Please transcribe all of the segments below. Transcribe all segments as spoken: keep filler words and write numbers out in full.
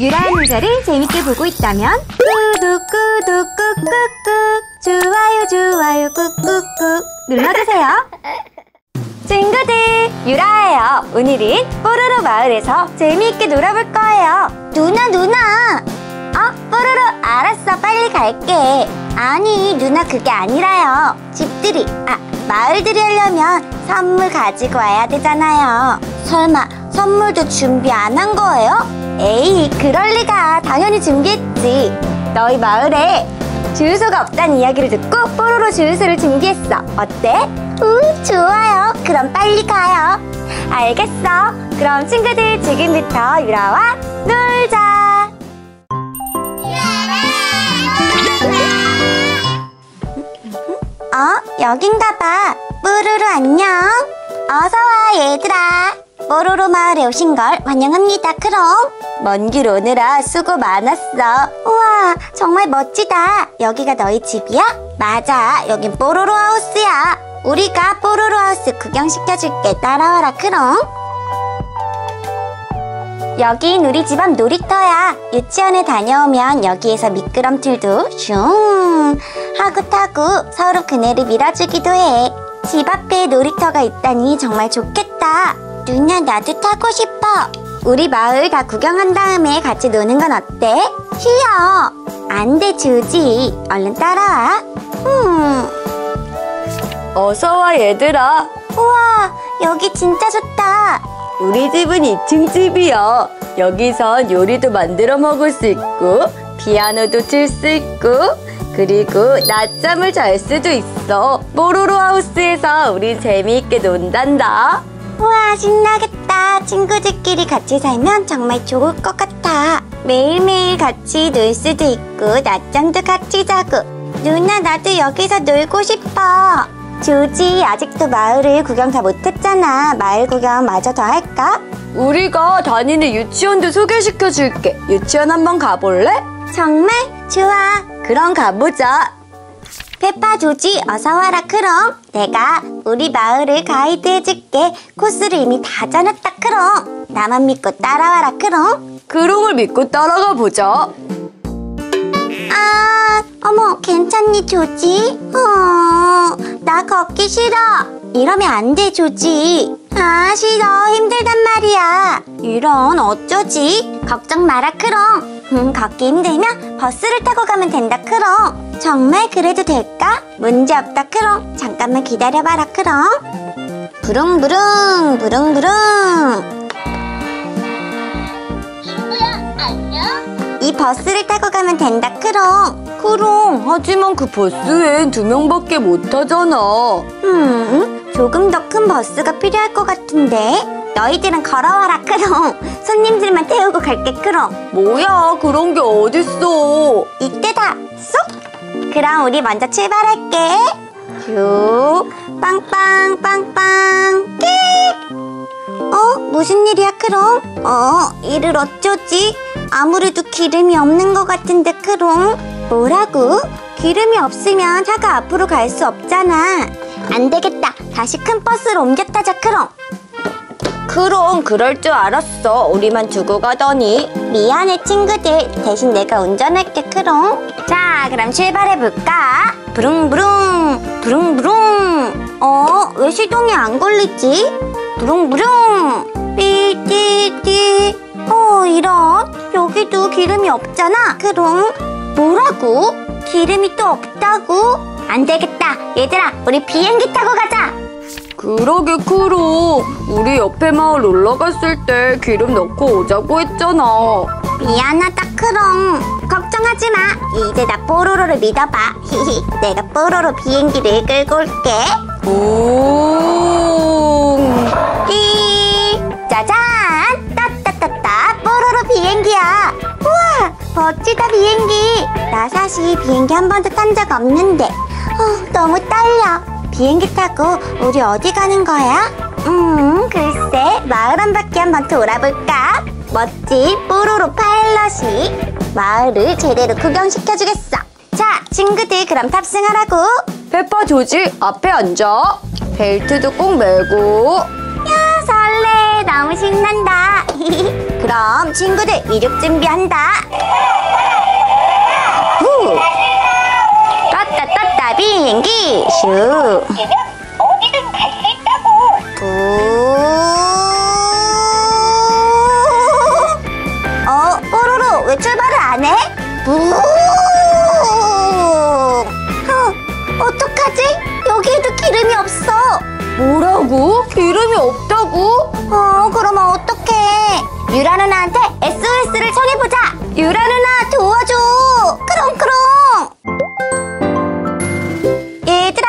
유라한 의자를 재밌게 보고 있다면 구독 구독 꾹꾹꾹 좋아요 좋아요 꾹꾹꾹 눌러주세요. 친구들, 유라예요. 오늘은 뽀로로 마을에서 재미있게 놀아볼 거예요. 누나 누나! 어? 뽀로로 알았어, 빨리 갈게. 아니 누나, 그게 아니라요. 집들이, 아 마을들이 하려면 선물 가지고 와야 되잖아요. 설마 선물도 준비 안 한 거예요? 에이, 그럴 리가. 당연히 준비했지. 너희 마을에 주유소가 없다는 이야기를 듣고 뽀로로 주유소를 준비했어. 어때? 우, 좋아요. 그럼 빨리 가요. 알겠어. 그럼 친구들, 지금부터 유라와 놀자. 어? 여긴가 봐. 뽀로로 안녕. 어서와 얘들아. 뽀로로 마을에 오신 걸 환영합니다, 크롱. 먼 길 오느라 수고 많았어. 우와, 정말 멋지다. 여기가 너희 집이야? 맞아, 여긴 뽀로로 하우스야. 우리가 뽀로로 하우스 구경시켜줄게. 따라와라, 크롱. 여긴 우리 집 앞 놀이터야. 유치원에 다녀오면 여기에서 미끄럼틀도 슝 하고 타고 서로 그네를 밀어주기도 해. 집 앞에 놀이터가 있다니 정말 좋겠다. 누나, 나도 타고 싶어. 우리 마을 다 구경한 다음에 같이 노는 건 어때? 싫어. 안 돼, 조지. 얼른 따라와. 음. 어서와, 얘들아. 우와, 여기 진짜 좋다. 우리 집은 이 층 집이야. 여기선 요리도 만들어 먹을 수 있고, 피아노도 칠 수 있고, 그리고 낮잠을 잘 수도 있어. 뽀로로 하우스에서 우린 재미있게 논단다. 우와, 신나겠다. 친구들끼리 같이 살면 정말 좋을 것 같아. 매일매일 같이 놀 수도 있고 낮잠도 같이 자고. 누나, 나도 여기서 놀고 싶어. 조지, 아직도 마을을 구경 다 못했잖아. 마을 구경 마저 더 할까? 우리가 다니는 유치원도 소개시켜줄게. 유치원 한번 가볼래? 정말? 좋아. 그럼 가보자. 페파, 조지, 어서와라, 크롱. 내가 우리 마을을 가이드 해줄게. 코스를 이미 다 짜놨다, 크롱. 나만 믿고 따라와라, 크롱. 크롱을 믿고 따라가 보자. 아, 어머, 괜찮니, 조지? 어, 나 걷기 싫어. 이러면 안 돼, 조지. 아, 싫어. 힘들단 말이야. 이런, 어쩌지? 걱정 마라, 크롱. 음, 걷기 힘들면 버스를 타고 가면 된다, 크롱. 정말 그래도 될까? 문제없다, 크롱. 잠깐만 기다려봐라, 크롱. 부릉부릉 부릉부릉. 친구야, 안녕? 이 버스를 타고 가면 된다, 크롱. 크롱, 하지만 그 버스엔 두 명밖에 못 타잖아. 음, 조금 더 큰 버스가 필요할 것 같은데. 너희들은 걸어와라, 크롱. 손님들만 태우고 갈게, 크롱. 뭐야, 그런 게 어딨어. 이때다, 쏙! 그럼 우리 먼저 출발할게. 쭉 빵빵 빵빵 끼. 어? 무슨 일이야, 크롱? 어? 이를 어쩌지? 아무래도 기름이 없는 것 같은데, 크롱. 뭐라고? 기름이 없으면 차가 앞으로 갈 수 없잖아. 안 되겠다. 다시 큰 버스로 옮겨 타자, 크롱. 크롱, 그럴 줄 알았어. 우리만 두고 가더니. 미안해, 친구들. 대신 내가 운전할게, 크롱. 자, 그럼 출발해볼까? 부릉부릉 부릉부릉. 어? 왜 시동이 안 걸리지? 부릉부릉 삐띠띠. 어, 이런. 여기도 기름이 없잖아, 크롱. 뭐라고? 기름이 또 없다고? 안 되겠다. 얘들아, 우리 비행기 타고 가자. 그러게, 크롱. 우리 옆에 마을 올라갔을 때 기름 넣고 오자고 했잖아. 미안하다, 크롱. 걱정하지 마. 이제 나 뽀로로를 믿어봐. 히히, 내가 뽀로로 비행기를 끌고 올게. 우웅 띠. 짜잔, 따따따따, 뽀로로 비행기야. 우와, 멋지다, 비행기. 나 사실 비행기 한 번도 탄 적 없는데 어, 너무 떨려. 비행기 타고 우리 어디 가는 거야? 음, 글쎄, 마을 한 바퀴 한번 돌아볼까? 멋진 뽀로로 파일럿이 마을을 제대로 구경시켜주겠어. 자, 친구들, 그럼 탑승하라고. 페파, 조지, 앞에 앉아. 벨트도 꼭 매고. 야, 설레. 그래, 너무 신난다. 그럼 친구들 이륙 준비한다. 후. 떴다 떴다 비행기 슈. 어디든 갈 수 있다고. 부. 어, 뽀로로 왜 출발을 안 해? 부. 어, 어떡하지? 여기에도 기름이 없어. 뭐라고? 기름이 없다고? 어, 그러면 어떡해. 유라 누나한테 에스오에스를 청해보자. 유라 누나 도와줘. 크롱크롱. 얘들아.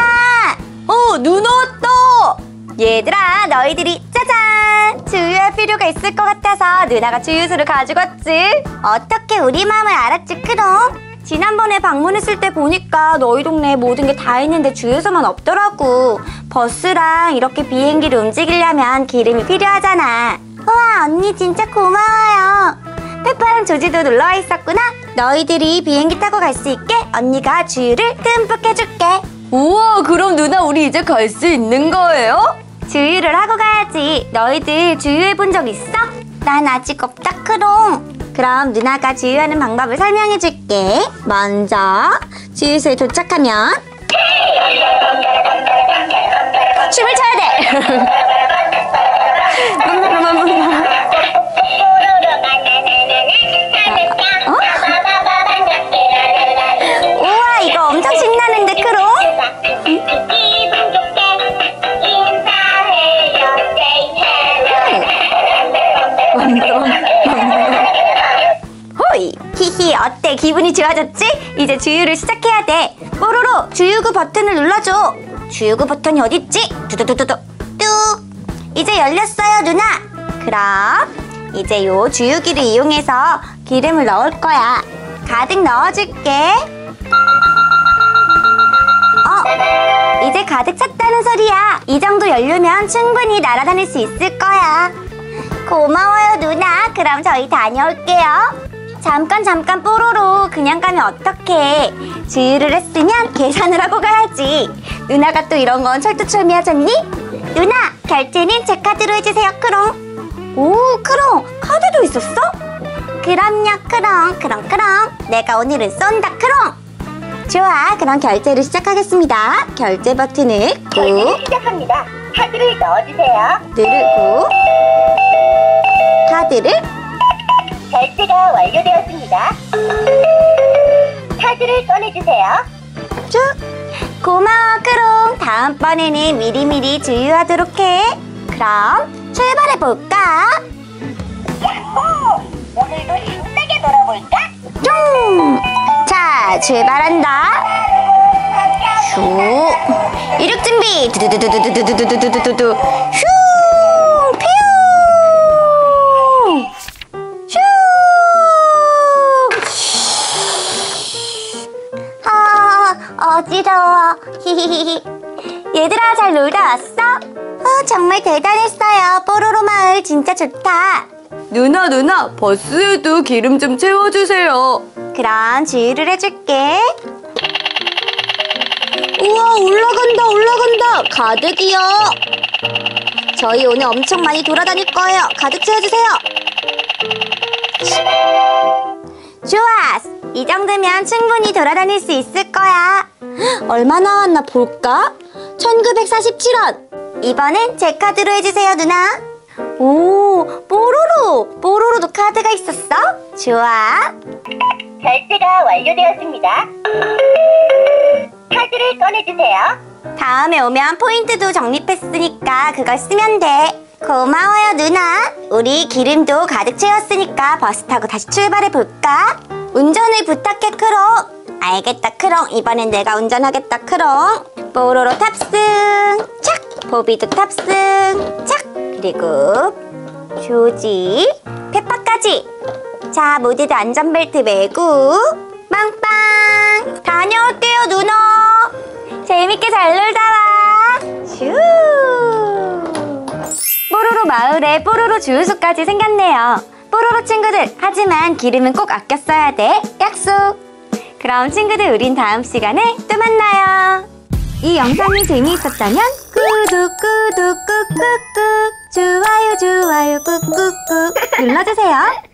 어, 누나 왔다. 얘들아, 너희들이 짜잔. 주유할 필요가 있을 것 같아서 누나가 주유소를 가지고 왔지. 어떻게 우리 마음을 알았지, 크롱? 지난번에 방문했을 때 보니까 너희 동네에 모든 게 다 있는데 주유소만 없더라고. 버스랑 이렇게 비행기를 움직이려면 기름이 필요하잖아. 우와, 언니 진짜 고마워요. 페파랑 조지도 놀러와 있었구나. 너희들이 비행기 타고 갈 수 있게 언니가 주유를 듬뿍 해줄게. 우와, 그럼 누나 우리 이제 갈 수 있는 거예요? 주유를 하고 가야지. 너희들 주유해본 적 있어? 난 아직 없다, 크롱. 그럼 누나가 주유하는 방법을 설명해줄게. 먼저 주유소에 도착하면 춤을 춰야 돼. 어? 우와, 이거 엄청 신나는데, 크롱? 히히, 어때? 기분이 좋아졌지? 이제 주유를 시작해야 돼. 뽀로로, 주유구 버튼을 눌러줘. 주유구 버튼이 어딨지? 두두두두두 뚝. 이제 열렸어요, 누나. 그럼 이제 요 주유기를 이용해서 기름을 넣을 거야. 가득 넣어줄게. 어, 이제 가득 찼다는 소리야. 이 정도 연료면 충분히 날아다닐 수 있을 거야. 고마워요, 누나. 그럼 저희 다녀올게요. 잠깐 잠깐 뽀로로, 그냥 가면 어떡해. 주유를 했으면 계산을 하고 가야지. 누나가 또 이런 건 철두철미 하잖니? 누나, 결제는 제 카드로 해주세요, 크롱. 오, 크롱 카드도 있었어? 그럼요, 크롱. 크롱 크롱, 내가 오늘은 쏜다, 크롱. 좋아, 그럼 결제를 시작하겠습니다. 결제 버튼을 꾹. 결제를 시작합니다. 카드를 넣어주세요. 누르고 카드를. 결제가 완료되었습니다. 카드를 꺼내주세요. 쭉. 고마워, 크롱. 다음번에는 미리미리 주유하도록 해. 그럼 출발해볼까? 야호! 오늘도 신나게 놀아볼까? 쭉! 자, 출발한다. 슈! 이륙 준비! 두두두두두두두두두두두 슈! 어지러워. 히히히히. 얘들아, 잘 놀다 왔어? 어, 정말 대단했어요. 뽀로로 마을 진짜 좋다. 누나 누나, 버스에도 기름 좀 채워주세요. 그럼 주유를 해줄게. 우와, 올라간다 올라간다. 가득이요. 저희 오늘 엄청 많이 돌아다닐 거예요. 가득 채워주세요. 좋아, 이 정도면 충분히 돌아다닐 수 있을 거야. 얼마 나왔나 볼까? 천구백사십칠 원. 이번엔 제 카드로 해주세요, 누나. 오, 뽀로로! 뽀로로도 카드가 있었어? 좋아. 결제가 완료되었습니다. 카드를 꺼내주세요. 다음에 오면 포인트도 적립했으니까 그걸 쓰면 돼. 고마워요, 누나. 우리 기름도 가득 채웠으니까 버스 타고 다시 출발해볼까? 운전을 부탁해, 크롱. 알겠다, 크롱. 이번엔 내가 운전하겠다, 크롱. 뽀로로 탑승 착. 보비도 탑승 착. 그리고 조지, 페파까지. 자, 모두들 안전벨트 매고 빵빵. 다녀올게요, 누나. 재밌게 잘 놀다 와. 슈. 뽀로로 마을에 뽀로로 주유소까지 생겼네요. 뽀로로 친구들, 하지만 기름은 꼭 아껴 써야 돼. 약속. 그럼 친구들, 우린 다음 시간에 또 만나요. 이 영상이 재미있었다면 구독 구독 꾹꾹꾹 좋아요 좋아요 꾹꾹꾹 눌러주세요.